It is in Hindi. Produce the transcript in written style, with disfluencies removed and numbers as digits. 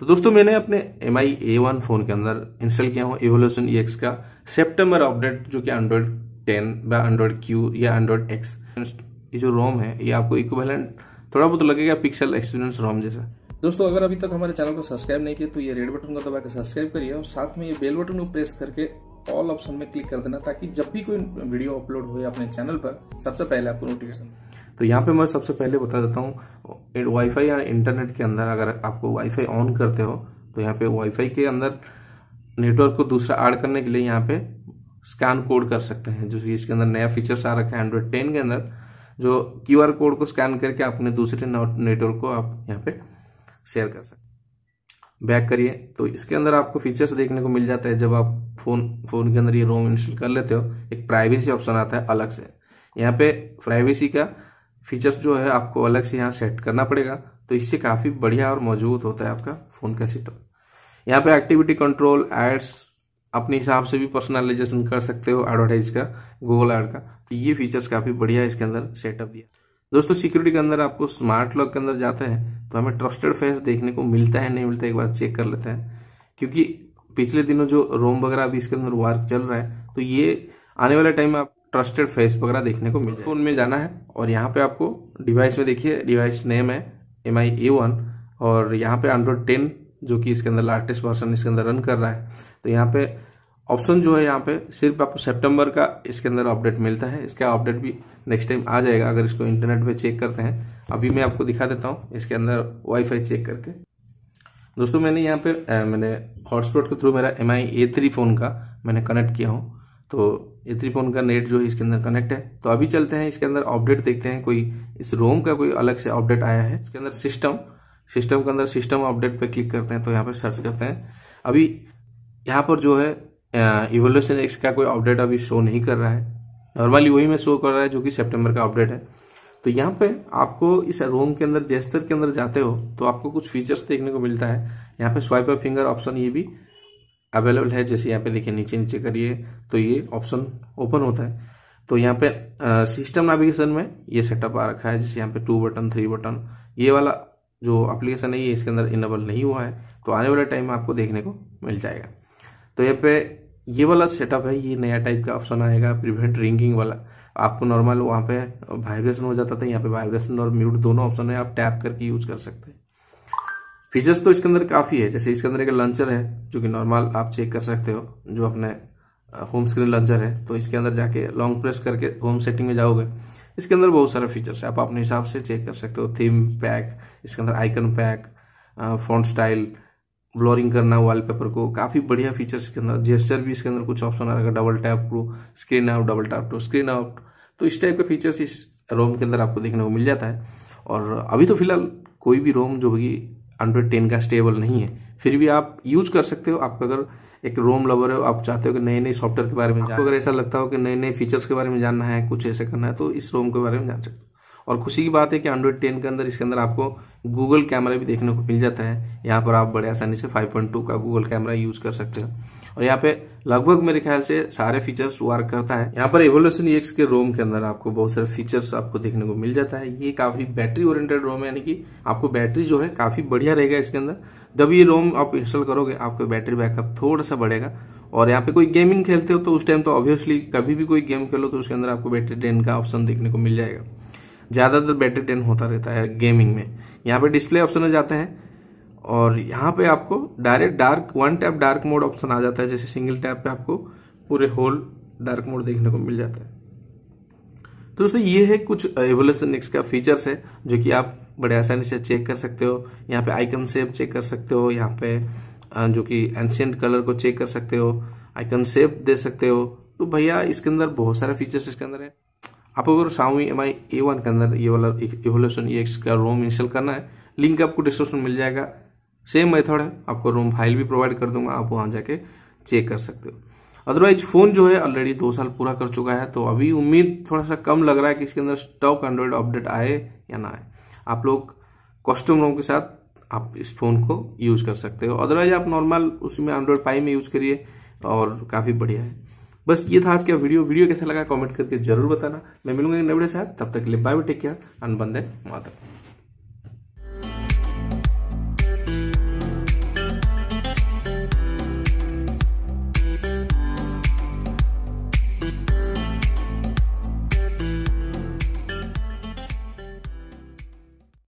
तो दोस्तों मैंने अपने Mi A1 फोन के अंदर इंस्टॉल किया हूँ Evolution X का सितंबर अपडेट जो कि Android 10 या Android Q या Android X। ये जो रोम है ये आपको इक्विवेलेंट थोड़ा बहुत लगेगा Pixel Experience रोम जैसा। दोस्तों अगर अभी तक हमारे चैनल को सब्सक्राइब नहीं किया तो ये रेड बटन को दबा के सब्सक्राइब करिए और साथ में ये बेल बटन को प्रेस करके ऑल ऑप्शन में क्लिक कर देना ताकि जब भी कोई वीडियो अपलोड हो अपने चैनल पर सबसे पहले आपको नोटिफिकेशन। तो यहाँ पे मैं सबसे पहले बता देता हूँ वाईफाई या इंटरनेट के अंदर अगर आपको वाईफाई ऑन करते हो तो यहाँ पे वाईफाई के अंदर नेटवर्क को दूसरा ऐड करने के लिए यहाँ पे स्कैन कोड कर सकते हैं, जो इसके अंदर नया फीचर्स आ रखा है एंड्रॉइड 10 के अंदर, जो क्यूआर कोड को स्कैन करके अपने दूसरे नेटवर्क को आप यहाँ पे शेयर कर सकते हैं। बैक करिए तो इसके अंदर आपको फीचर्स देखने को मिल जाता है। जब आप फोन के अंदर ये रोम इंस्टॉल कर लेते हो एक प्राइवेसी ऑप्शन आता है अलग से। यहाँ पे प्राइवेसी का फीचर्स जो है आपको अलग से यहाँ सेट करना पड़ेगा, तो इससे काफी बढ़िया और मजबूत होता है आपका फोन का सेटअप। यहाँ पे एक्टिविटी कंट्रोल, एड्स अपने हिसाब से भी पर्सनलाइजेशन कर सकते हो, एडवर्टाइज का, गूगल एड का, तो ये फीचर्स काफी बढ़िया इसके अंदर सेटअप दिया। दोस्तों सिक्योरिटी के अंदर आपको स्मार्ट लॉक के अंदर जाते हैं तो हमें ट्रस्टेड फेस देखने को मिलता है नहीं मिलता है एक बार चेक कर लेते हैं, क्योंकि पिछले दिनों जो रोम वगैरह अभी इसके अंदर वर्क चल रहा है तो ये आने वाले टाइम में आप ट्रस्टेड फेस वगैरह देखने को मिल। फोन में जाना है और यहाँ पे आपको डिवाइस में देखिए डिवाइस नेम है Mi A1 और यहाँ पे Android 10 जो कि इसके अंदर लेटेस्ट वर्जन इसके अंदर रन कर रहा है। तो यहाँ पे ऑप्शन जो है यहाँ पे सिर्फ आपको सितंबर का इसके अंदर अपडेट मिलता है, इसका अपडेट भी नेक्स्ट टाइम आ जाएगा अगर इसको इंटरनेट पे चेक करते हैं। अभी मैं आपको दिखा देता हूँ इसके अंदर वाईफाई चेक करके। दोस्तों मैंने यहाँ पे मैंने हॉटस्पॉट के थ्रू मेरा Mi A3 फ़ोन का मैंने कनेक्ट किया हूँ, तो A3 फ़ोन का नेट जो है इसके अंदर कनेक्ट है। तो अभी चलते हैं इसके अंदर अपडेट देखते हैं, कोई इस रोम का कोई अलग से अपडेट आया है इसके अंदर। सिस्टम के अंदर सिस्टम अपडेट पर क्लिक करते हैं तो यहाँ पर सर्च करते हैं। अभी यहाँ पर जो है Evolution X का कोई अपडेट अभी शो नहीं कर रहा है, नॉर्मली वही में शो कर रहा है जो कि सितंबर का अपडेट है। तो यहाँ पे आपको इस रोम के अंदर जेस्टर के अंदर जाते हो तो आपको कुछ फीचर्स देखने को मिलता है। यहाँ पे स्वाइप अप फिंगर ऑप्शन ये भी अवेलेबल है, जैसे यहाँ पे देखिए नीचे नीचे करिए तो ये ऑप्शन ओपन होता है। तो यहाँ पे सिस्टम नेविगेशन में ये सेटअप आ रखा है, जैसे यहाँ पे 2 बटन 3 बटन ये वाला जो एप्लीकेशन है ये इसके अंदर इनेबल नहीं हुआ है, तो आने वाले टाइम में आपको देखने को मिल जाएगा। तो यहाँ पे ये वाला सेटअप है, ये नया टाइप का ऑप्शन आएगा प्रिवेंट रिंगिंग वाला। आपको नॉर्मल वहाँ पे वाइब्रेशन हो जाता था, यहाँ पे वाइब्रेशन और म्यूट दोनों ऑप्शन है, आप टैप करके यूज कर सकते हैं। फीचर्स तो इसके अंदर काफी है, जैसे इसके अंदर एक लंचर है जो कि नॉर्मल आप चेक कर सकते हो, जो अपने होम स्क्रीन लंचर है। तो इसके अंदर जाके लॉन्ग प्रेस करके होम सेटिंग में जाओगे, इसके अंदर बहुत सारे फीचर्स है, आप अपने हिसाब से चेक कर सकते हो। थीम पैक, इसके अंदर icon pack, font style, blurring करना वॉलपेपर को, काफी बढ़िया फीचर्स के अंदर। जेस्चर भी इसके अंदर कुछ ऑप्शन आ रहा है, double tap to screen out, double tap to screen out, तो इस टाइप के फीचर्स इस रोम के अंदर आपको देखने को मिल जाता है। और अभी तो फिलहाल कोई भी रोम जो कि Android 10 का स्टेबल नहीं है, फिर भी आप यूज कर सकते हो। आप अगर एक रोम लवर हो, आप चाहते हो कि नए नए सॉफ्टवेयर के बारे में, अगर ऐसा लगता हो कि नए नए फीचर्स के बारे में जानना है, कुछ ऐसा करना है, तो इस रोम के बारे में जान सकते हो। और खुशी की बात है कि Android 10 के अंदर इसके अंदर आपको गूगल कैमरा भी देखने को मिल जाता है। यहाँ पर आप बड़े आसानी से 5.2 का गूगल कैमरा यूज कर सकते हो और यहाँ पे लगभग मेरे ख्याल से सारे फीचर्स वर्क करता है। यहाँ पर Evolution X के रोम के अंदर आपको बहुत सारे फीचर्स आपको देखने को मिल जाता है। ये काफी बैटरी ओरिएंटेड रोम है, यानी कि आपको बैटरी जो है काफी बढ़िया रहेगा इसके अंदर। जब ये रोम आप इंस्टॉल करोगे आपको बैटरी बैकअप थोड़ा सा बढ़ेगा। और यहाँ पे कोई गेमिंग खेलते हो तो उस टाइम तो ऑब्वियसली कभी भी कोई गेम खेलो तो उसके अंदर आपको बैटरी ड्रेन का ऑप्शन देखने को मिल जाएगा, ज्यादातर बैटरी ड्रेन होता रहता है गेमिंग में। यहाँ पे डिस्प्ले ऑप्शन में जाते हैं और यहाँ पे आपको direct dark one tap dark mode option आ जाता है, जैसे सिंगल टैप पे आपको पूरे होल डार्क मोड देखने को मिल जाता है। तो दोस्तों ये है कुछ Evolution X का फीचर्स है जो कि आप बड़े आसानी से चेक कर सकते हो। यहाँ पे आइकन सेव चेक कर सकते हो, यहाँ पे जो कि एंशिएंट कलर को चेक कर सकते हो, आइकन सेव दे सकते हो। तो भैया इसके अंदर बहुत सारे फीचर्स इसके अंदर है। आपको अगर Xiaomi Mi A1 के अंदर ये वाला Evolution X का रोम इंस्टॉल करना है, लिंक आपको डिस्क्रिप्शन मिल जाएगा। सेम मेथड है, आपको रोम फाइल भी प्रोवाइड कर दूंगा, आप वहां जाके चेक कर सकते हो। अदरवाइज फोन जो है ऑलरेडी 2 साल पूरा कर चुका है, तो अभी उम्मीद थोड़ा सा कम लग रहा है कि इसके अंदर स्टॉक एंड्रॉइड अपडेट आए या ना आए। आप लोग कॉस्ट्यूम रोम के साथ आप इस फोन को यूज कर सकते हो, अदरवाइज आप नॉर्मल उसमें Android 5 में यूज करिए और काफी बढ़िया है। बस ये था आज का वीडियो कैसा लगा कमेंट करके जरूर बताना। मैं मिलूंगा एक नए वीडियो के साथ, तब तक के लिए bye, take care and Vande Mataram.